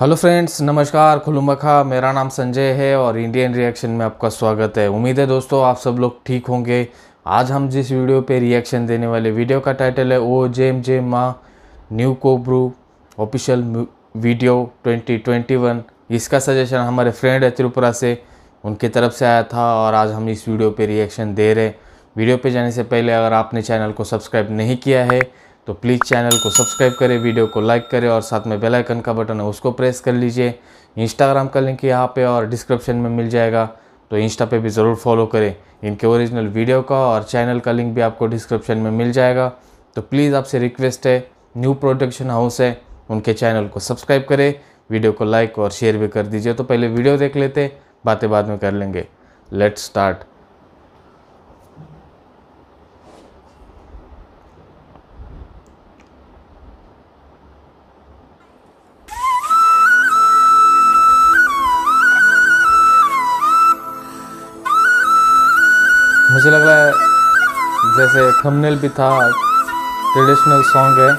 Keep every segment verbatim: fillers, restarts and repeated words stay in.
Hello friends, नमस्कार, खुलुमखा। मेरा नाम संजय है और इंडियन रिएक्शन में आपका स्वागत है। उम्मीद है दोस्तों आप सब लोग ठीक होंगे। आज हम जिस वीडियो पे रिएक्शन देने वाले, वीडियो का टाइटल है ओ जेम जेम मा न्यू कोब्रू official video twenty twenty one. इसका सजेशन हमारे फ्रेंड है त्रिपुरा से, उनकी तरफ से आया था और आज हम इस वीडियो पे रिएक्शन दे रहे हैं। वीडियो पे जाने से पहले अगर आपने चैनल को सब्सक्राइब नहीं किया है तो प्लीज़ चैनल को सब्सक्राइब करें, वीडियो को लाइक करें और साथ में बेल आइकन का बटन है उसको प्रेस कर लीजिए। इंस्टाग्राम का लिंक यहाँ पे और डिस्क्रिप्शन में मिल जाएगा, तो इंस्टा पे भी ज़रूर फॉलो करें। इनके ओरिजिनल वीडियो का और चैनल का लिंक भी आपको डिस्क्रिप्शन में मिल जाएगा। तो प्लीज़ आपसे रिक्वेस्ट है, न्यू प्रोडक्शन हाउस है, उनके चैनल को सब्सक्राइब करें, वीडियो को लाइक और शेयर भी कर दीजिए। तो पहले वीडियो देख लेते, बातें बाद में कर लेंगे। Let's start. मुझे लग रहा है जैसे थंबनेल भी था, ट्रेडिशनल सॉन्ग है।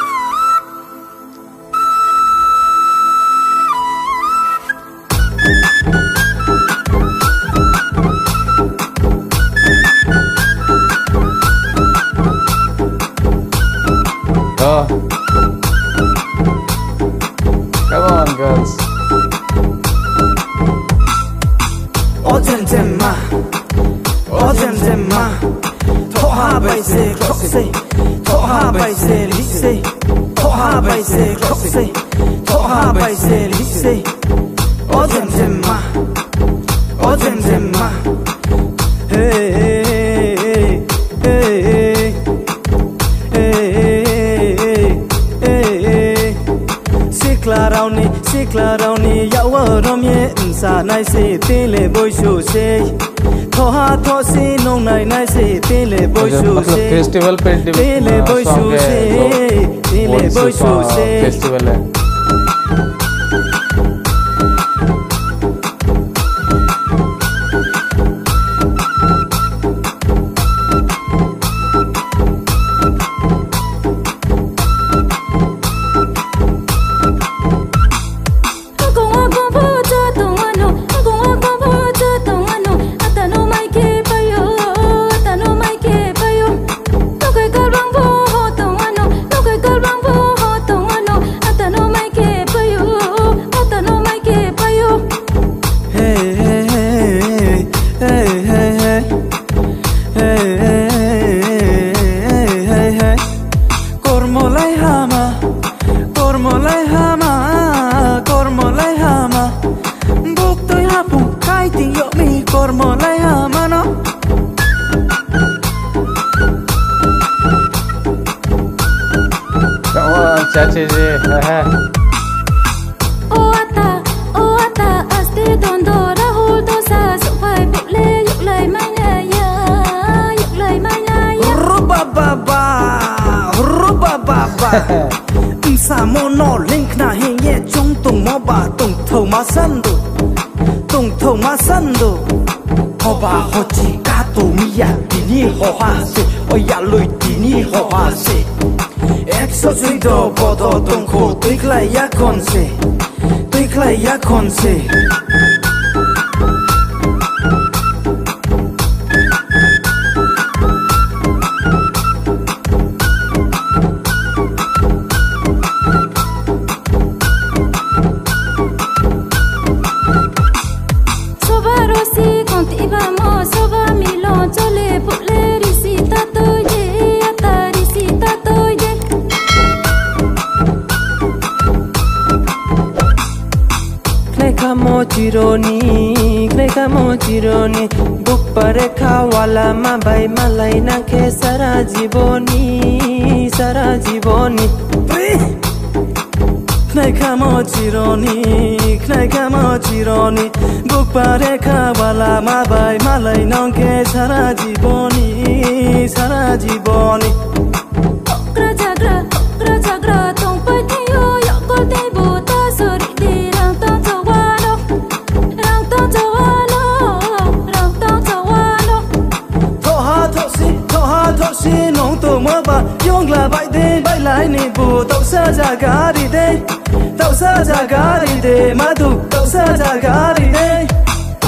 Oh. Come on, girls. Oh jem jem ma, oh jem jem ma. Toha bai se khok se, toha bai se li se, toha bai se khok se, toha bai se li se. Oh jem jem ma, oh jem jem ma. Hey hey hey hey hey. Siklarawni, siklarawni, yawaromye unsa nai se tele boisho se. Thoha thosi nong nai nai se tele boisho se. Festival पे tele boisho se, tele boisho se. Festival है। चाचे जी है। ओ आता ओ आता अस्ते दोंदो राहु दोसा सुपाई पिले युलाई माया या युलाई माया या। रुबा बाबा रुबा बाबा इंसा मोनो लिंक ना है ये चुंग तुम मोबा तुम थो मासंदो तुम थो मासंदो होबा होची कातो मिया दिनी होहासे ओया लुई दिनी होहासे। Exo suido bodo tunku tuikla ya konse, tuikla ya konse. Chironi, kleka mo chironi, buk pare khawala ma bai malai na ke sara jiboni, sara jiboni. Kleka mo chironi, kleka mo chironi, buk pare khawala ma bai malai na ke sara jiboni, sara jiboni. Okra jagra, okra jagra, tong pai tiyo yakol tibo ta sori di lang ta jo. Rang ta jawano, rang ta jawano. Yongla bai de bai lai ni bu Tausa jagari de Tausa jagari de Madu tausa jagari de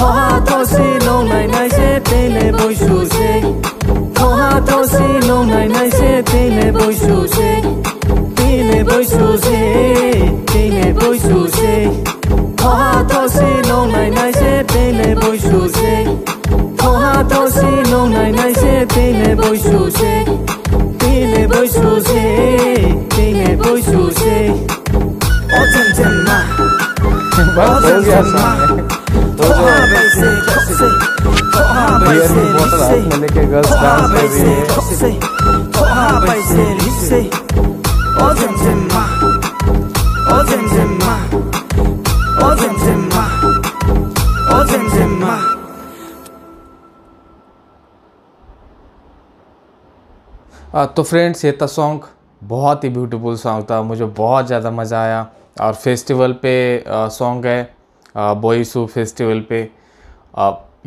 Toha tosi long nai nai se pele boi su se Toha tosi long nai nai se pele boi su se Pele boi su se Pele boi su se Toha tosi long nai nai se pele boi su se Toha tosi long nai nai se pele boi su se Pele boi su se Pele boi su se Oh jem jem ma Oh jem jem ma Toha bai se kok se Toha bai se lip se Toha bai se kok se Toha bai se lip se Oh jem jem ma Oh jem jem ma Oh jem jem ma Oh jem jem ma तो friends ये था song, बहुत ही beautiful song था, मुझे बहुत ज़्यादा मज़ा आया। और फेस्टिवल पे सॉन्ग है, बोईसू फेस्टिवल पे।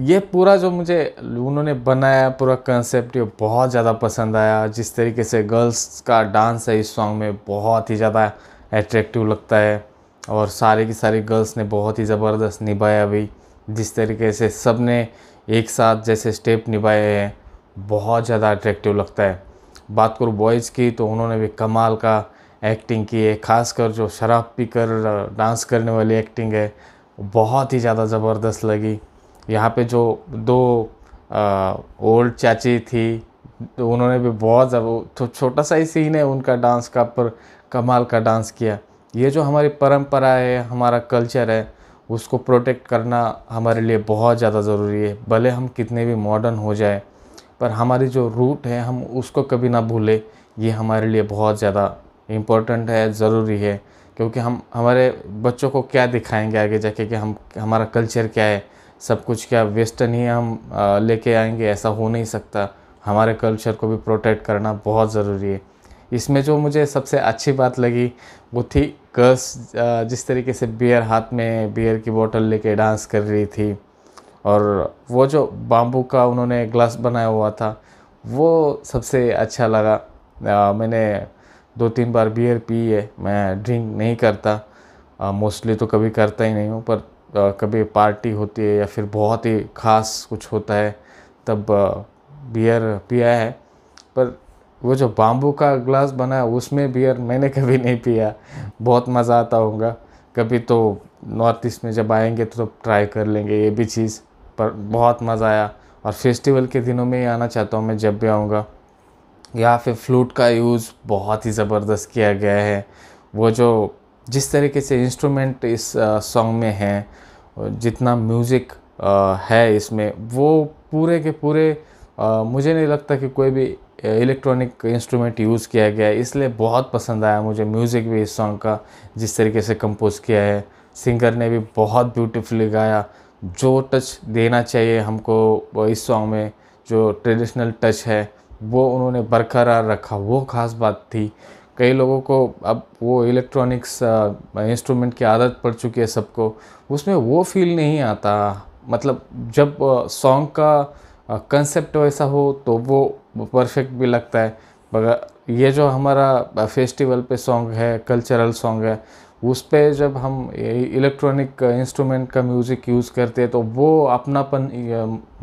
ये पूरा जो मुझे उन्होंने बनाया पूरा कंसेप्ट, ये बहुत ज़्यादा पसंद आया। जिस तरीके से गर्ल्स का डांस है इस सॉन्ग में, बहुत ही ज़्यादा एट्रैक्टिव लगता है। और सारे की सारी गर्ल्स ने बहुत ही ज़बरदस्त निभाया भी। जिस तरीके से सब ने एक साथ जैसे स्टेप निभाए हैं, बहुत ज़्यादा अट्रैक्टिव लगता है। बात करूँ बॉयज़ की, तो उन्होंने भी कमाल का एक्टिंग की है। खासकर जो शराब पीकर डांस करने वाली एक्टिंग है, बहुत ही ज़्यादा ज़बरदस्त लगी। यहाँ पे जो दो ओल्ड चाची थी, तो उन्होंने भी बहुत छो, छोटा सा ही सीन है उनका डांस का, पर कमाल का डांस किया। ये जो हमारी परंपरा है, हमारा कल्चर है, उसको प्रोटेक्ट करना हमारे लिए बहुत ज़्यादा ज़रूरी है। भले हम कितने भी मॉडर्न हो जाए, पर हमारी जो रूट है हम उसको कभी ना भूले। ये हमारे लिए बहुत ज़्यादा इम्पोर्टेंट है, ज़रूरी है। क्योंकि हम हमारे बच्चों को क्या दिखाएंगे आगे जाके कि हम हमारा कल्चर क्या है, सब कुछ क्या वेस्टर्न ही हम लेके आएंगे, ऐसा हो नहीं सकता। हमारे कल्चर को भी प्रोटेक्ट करना बहुत ज़रूरी है। इसमें जो मुझे सबसे अच्छी बात लगी वो थी गर्ल्स, जिस तरीके से बियर हाथ में बियर की बोतल लेके डांस कर रही थी। और वो जो बाम्बू का उन्होंने ग्लास बनाया हुआ था, वो सबसे अच्छा लगा। आ, मैंने दो तीन बार बियर पी है, मैं ड्रिंक नहीं करता मोस्टली, तो कभी करता ही नहीं हूँ। पर आ, कभी पार्टी होती है या फिर बहुत ही ख़ास कुछ होता है, तब बियर पिया है। पर वो जो बाम्बू का ग्लास बनाया उसमें बियर मैंने कभी नहीं पिया। बहुत मज़ा आता होगा, कभी तो नॉर्थ ईस्ट में जब आएंगे तो, तो ट्राई कर लेंगे ये भी चीज़। पर बहुत मज़ा आया। और फेस्टिवल के दिनों में ही आना चाहता हूँ मैं, जब भी आऊँगा। यहाँ पे फ्लूट का यूज़ बहुत ही ज़बरदस्त किया गया है। वो जो जिस तरीके से इंस्ट्रूमेंट इस सॉन्ग में है, जितना म्यूज़िक है इसमें, वो पूरे के पूरे आ, मुझे नहीं लगता कि कोई भी इलेक्ट्रॉनिक इंस्ट्रूमेंट यूज़ किया गया है। इसलिए बहुत पसंद आया मुझे म्यूज़िक भी इस सॉन्ग का, जिस तरीके से कंपोज़ किया है। सिंगर ने भी बहुत ब्यूटीफुली गाया। जो टच देना चाहिए हमको इस सॉन्ग में, जो ट्रेडिशनल टच है, वो उन्होंने बरकरार रखा, वो ख़ास बात थी। कई लोगों को अब वो इलेक्ट्रॉनिक्स इंस्ट्रूमेंट की आदत पड़ चुकी है सबको, उसमें वो फील नहीं आता। मतलब जब सॉन्ग का कंसेप्ट वैसा हो तो वो परफेक्ट भी लगता है। मगर ये जो हमारा फेस्टिवल पे सॉन्ग है, कल्चरल सॉन्ग है, उस पर जब हम इलेक्ट्रॉनिक इंस्ट्रूमेंट का म्यूज़िक यूज़ करते हैं तो वो अपनापन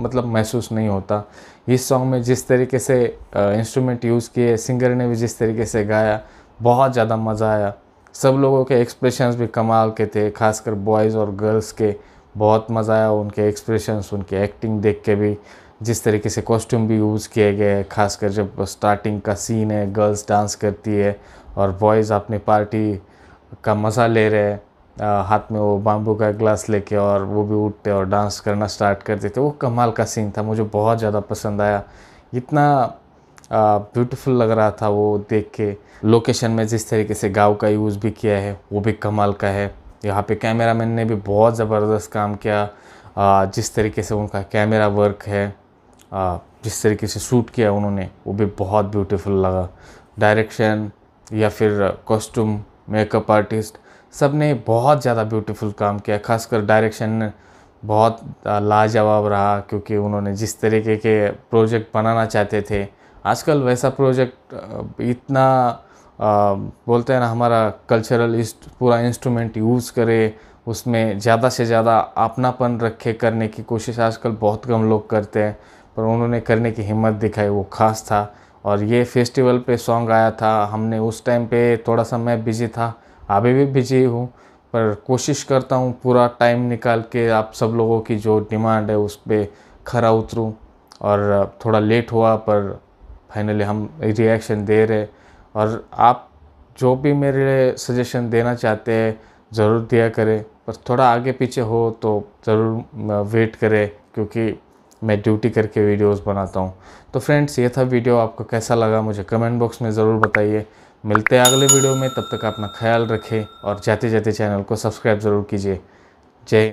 मतलब महसूस नहीं होता। इस सॉन्ग में जिस तरीके से इंस्ट्रूमेंट यूज़ किए, सिंगर ने भी जिस तरीके से गाया, बहुत ज़्यादा मज़ा आया। सब लोगों के एक्सप्रेशंस भी कमाल के थे, खासकर बॉयज़ और गर्ल्स के। बहुत मज़ा आया उनके एक्सप्रेशंस, उनकी एक्टिंग देख के भी। जिस तरीके से कॉस्ट्यूम भी यूज़ किए गए, खासकर जब स्टार्टिंग का सीन है, गर्ल्स डांस करती है और बॉयज़ अपनी पार्टी का मज़ा ले रहे हैं, हाथ में वो बाम्बू का ग्लास लेके, और वो भी उठते और डांस करना स्टार्ट करते थे। वो कमाल का सीन था, मुझे बहुत ज़्यादा पसंद आया। इतना ब्यूटीफुल लग रहा था वो देख के। लोकेशन में जिस तरीके से गाँव का यूज़ भी किया है, वो भी कमाल का है। यहाँ पे कैमरामैन ने भी बहुत ज़बरदस्त काम किया। आ, जिस तरीके से उनका कैमरा वर्क है, आ, जिस तरीके से शूट किया उन्होंने, वो भी बहुत ब्यूटीफुल लगा। डायरेक्शन या फिर कॉस्ट्यूम, मेकअप आर्टिस्ट, सब ने बहुत ज़्यादा ब्यूटीफुल काम किया। खासकर डायरेक्शन बहुत लाजवाब रहा, क्योंकि उन्होंने जिस तरीके के प्रोजेक्ट बनाना चाहते थे आजकल वैसा प्रोजेक्ट इतना आ, बोलते हैं ना, हमारा कल्चरल इस्ट, पूरा इंस्ट्रूमेंट यूज़ करे, उसमें ज़्यादा से ज़्यादा अपनापन रखे, करने की कोशिश आजकल बहुत कम लोग करते हैं, पर उन्होंने करने की हिम्मत दिखाई, वो खास था। और ये फेस्टिवल पे सॉन्ग आया था, हमने उस टाइम पे थोड़ा सा मैं बिजी था, अभी भी बिजी हूँ, पर कोशिश करता हूँ पूरा टाइम निकाल के आप सब लोगों की जो डिमांड है उस पर खरा उतरूँ। और थोड़ा लेट हुआ पर फाइनली हम रिएक्शन दे रहे। और आप जो भी मेरे सजेशन देना चाहते हैं ज़रूर दिया करें, पर थोड़ा आगे पीछे हो तो ज़रूर वेट करें, क्योंकि मैं ड्यूटी करके वीडियोस बनाता हूँ। तो फ्रेंड्स, ये था वीडियो, आपको कैसा लगा मुझे कमेंट बॉक्स में ज़रूर बताइए। मिलते हैं अगले वीडियो में, तब तक अपना ख्याल रखें और जाते जाते चैनल को सब्सक्राइब ज़रूर कीजिए। जय।